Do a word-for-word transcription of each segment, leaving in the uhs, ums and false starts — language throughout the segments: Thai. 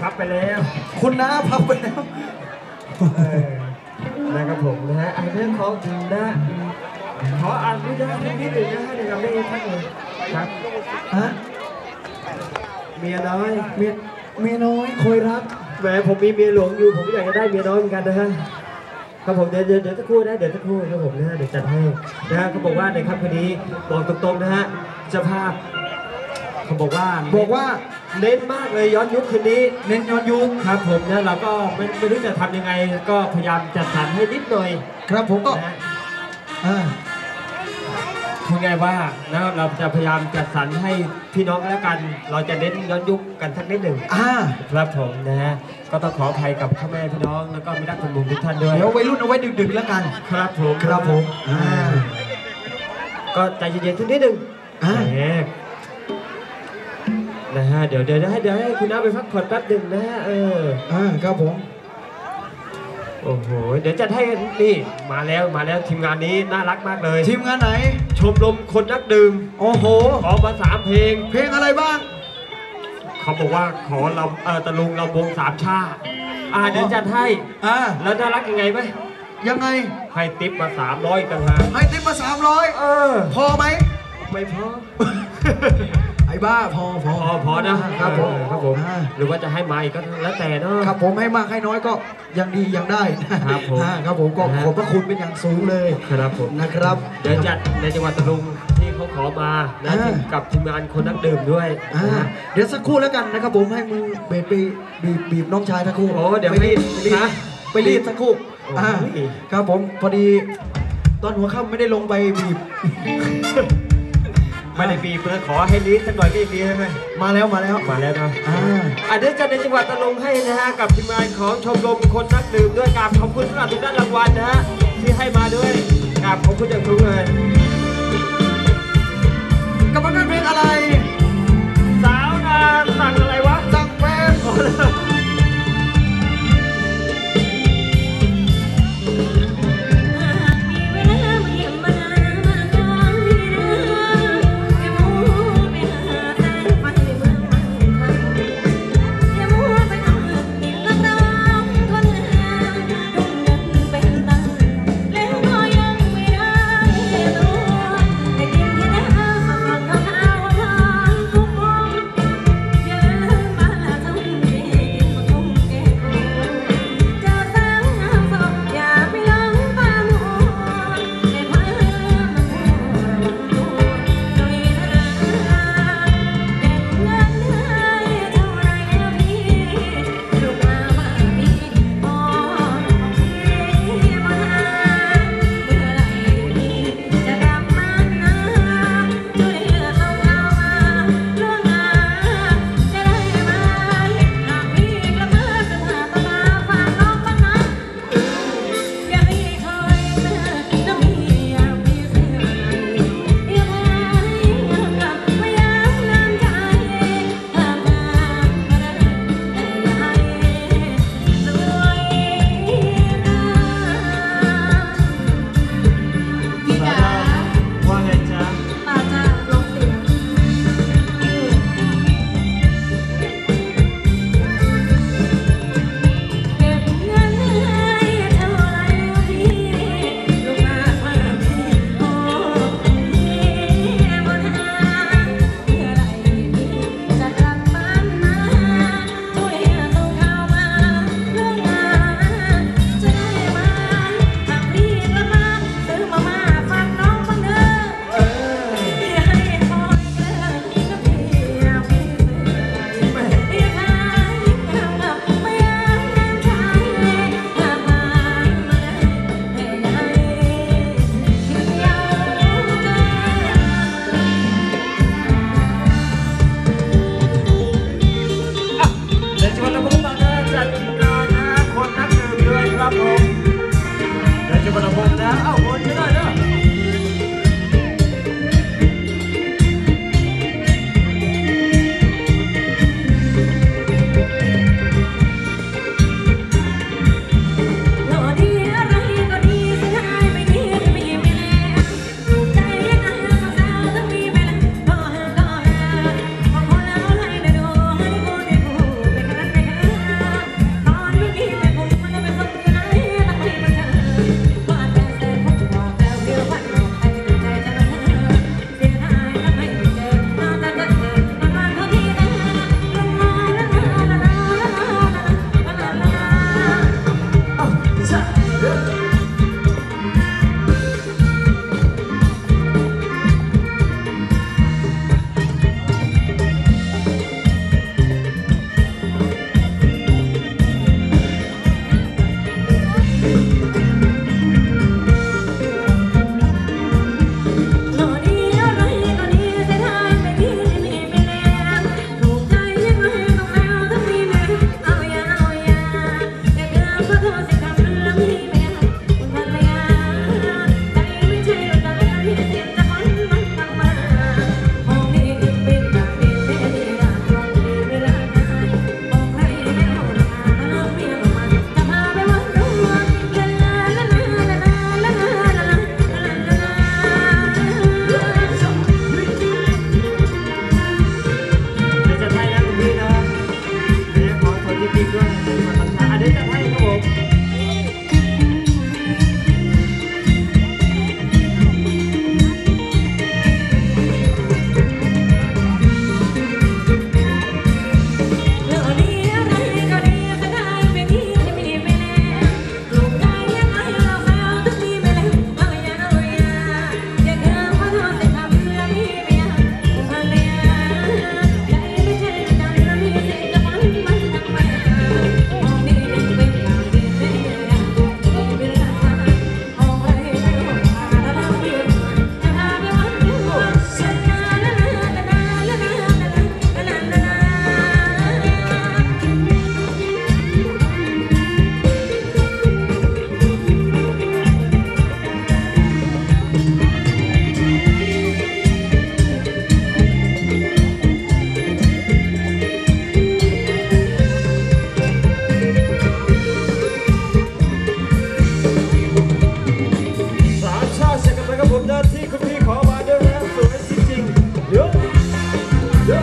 พับไปแล้วคุณน้าพับไปแล้วนะครับผมนะฮะเรื่องของนะขออ่านนิดนึงนิดหนึ่งนะฮะในคำนี้ท่านเลยครับฮะเมียน้อยเมียเมียน้อยคอยรักแหมผมมีเมียหลวงอยู่ผมอยากจะได้เมียน้อยเหมือนกันนะฮะครับผมเดี๋ยวเดี๋ยวจะคู่ได้เดี๋ยวจะคู่ครับผมนะฮะเดี๋ยวจัดให้นะฮะเขาบอกว่าในค่ำคืนนี้บอกตรงๆนะฮะเจ้าภาพเขาบอกว่าบอกว่าเน้นมากเลยย้อนยุคคืนนี้เน้นย้อนยุคครับผมนะเราก็ไม่ไม่รู้จะทำยังไงก็พยายามจัดสรรให้นิดหน่อยครับผมก็คุณไงว่านะเราจะพยายามจัดสรรให้พี่น้องแล้วกันเราจะเน้นย้อนยุคกันสักนิดหนึ่งครับผมนะฮะก็ต้องขออภัยกับพ่อแม่พี่น้องแล้วก็มิตรคนบุญทุกท่านด้วยเดี๋ยววัยรุ่นเอาไว้ดึกๆแล้วกันครับผมครับผมก็ใจเย็นๆสักนิดหนึ่งนะฮะเดี๋ยวเดี๋ยวให้เดี๋ยวให้คุณน้าไปพักผ่อนแป๊บหนึ่งนะฮะเอออ่าครับผมโอ้โหเดี๋ยวจัดให้นี่มาแล้วมาแล้วทีมงานนี้น่ารักมากเลยทีมงานไหนชมรมคนนักดื่มโอ้โหขอมาสามเพลงเพลงอะไรบ้างเขาบอกว่าขอเราเออตะลุงเราวงสามชาอ่าเดี๋ยวจัดให้อ่าแล้วน่ารักยังไงไหมยังไงให้ติ๊บมาสามร้อยกันมาให้ติ๊บมาสามร้อยเออพอไหมไม่พอบ้าพอพอพอนะครับผมครับผมหรือว่าจะให้มาอีกก็แล้วแต่เนาะครับผมให้มากให้น้อยก็ยังดียังได้ครับผมครับผมก็ขอบพระคุณเป็นอย่างสูงเลยครับผมนะครับเดี๋ยวจัดในจังหวัดตะลุงที่เขาขอมาและกับทีมงานคนนักดื่มด้วยเดี๋ยวสักครู่แล้วกันนะครับผมให้มือเบรไปบีบน้องชายสักครู่โอ้เดี๋ยวไปรีดนะไปรีดสักครู่ครับผมพอดีตอนหัวค่ำไม่ได้ลงไปบีบไม่ได้ปีเพื่อขอให้ลิสต์สักหน่อยก็ยังดีใช่ไหมมาแล้วมาแล้วมาแล้วนะอ่าอันนี้จะในจังหวัดตะลุงให้นะฮะกับทีมงานของชมรมคนนักดื่มด้วยกราบขอบคุณสำหรับทุกท่านรางวัลนะฮะที่ให้มาด้วยกราบขอบคุณอย่างสูงเลยกับมันเป็นเพลงอะไรสาวนานสั่งอะไรวะสั่งแฟน I know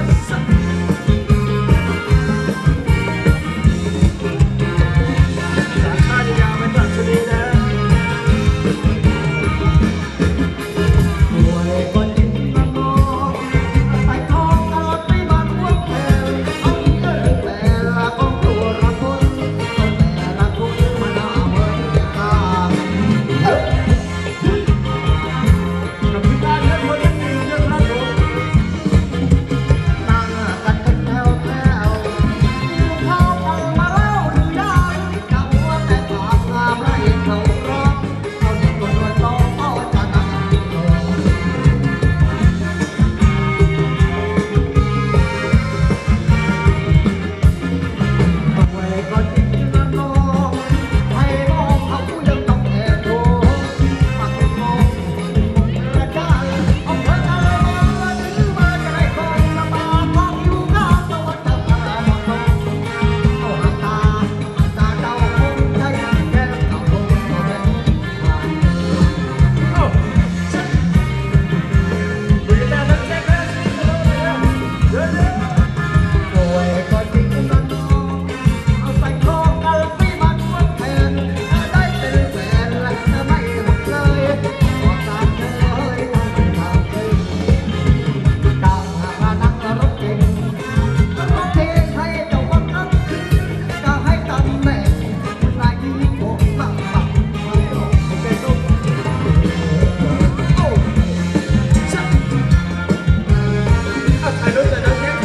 that I can't.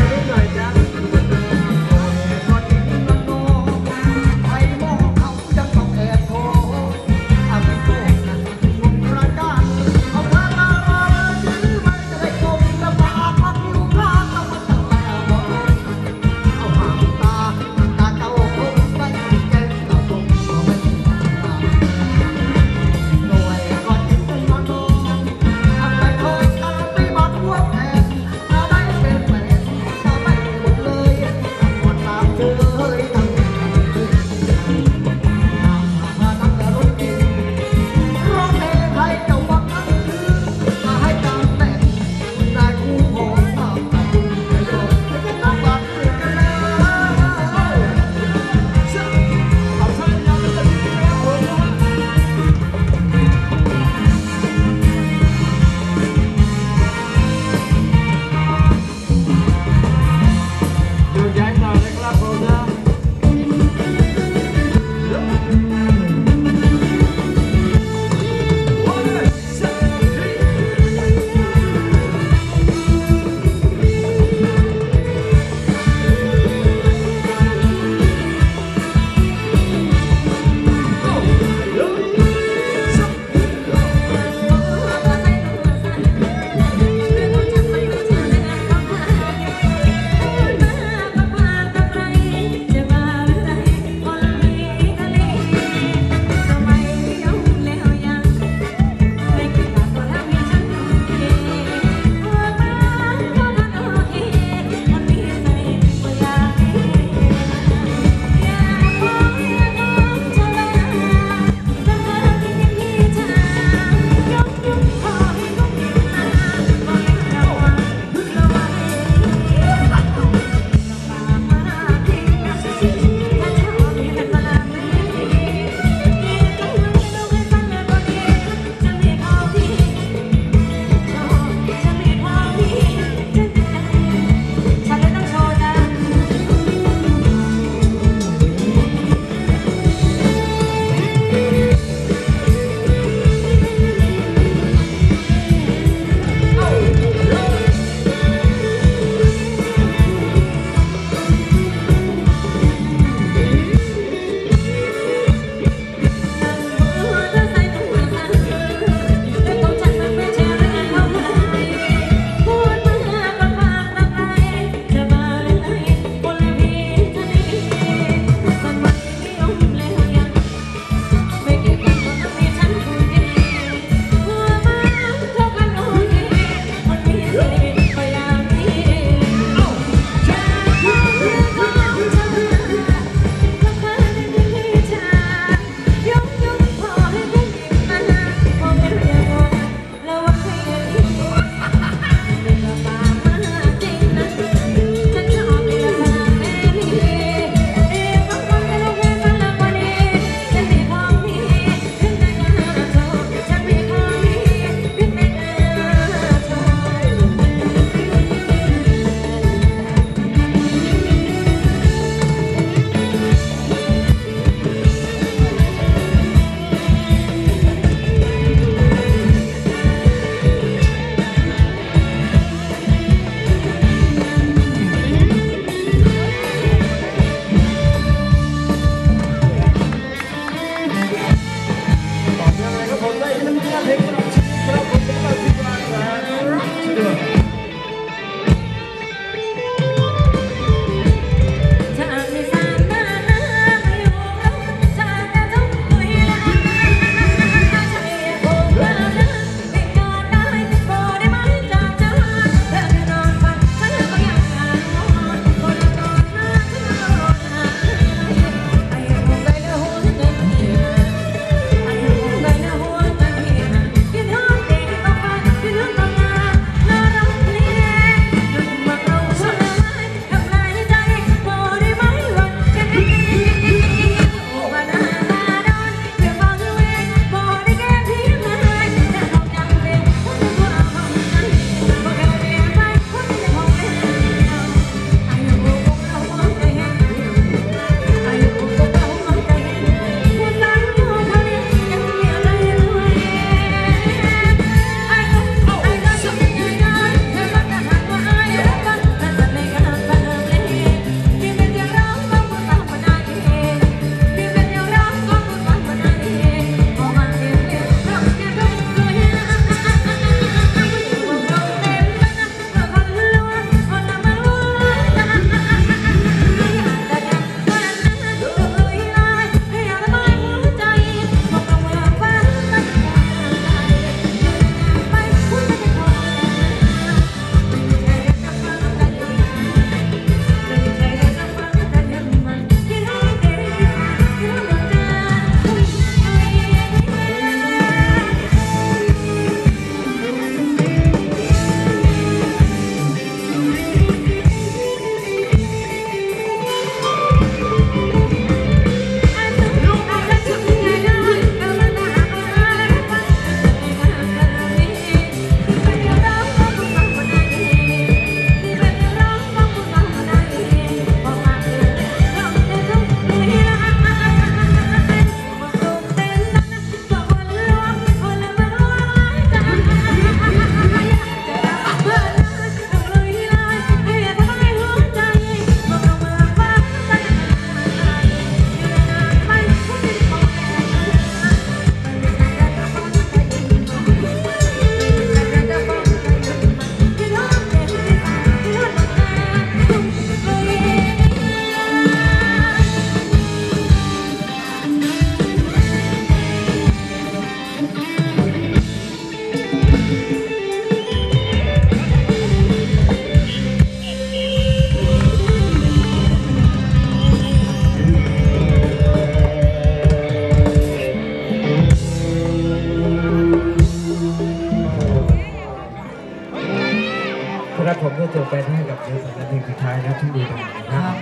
ครับผมก็จบไปให้กับเนื้อสัตว์เพลงสุดท้ายนะที่ดีนะครับ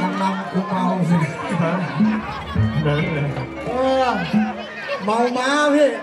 น้ำน้ำคุ้มเมาสิครับเดินเลยเมามาพี่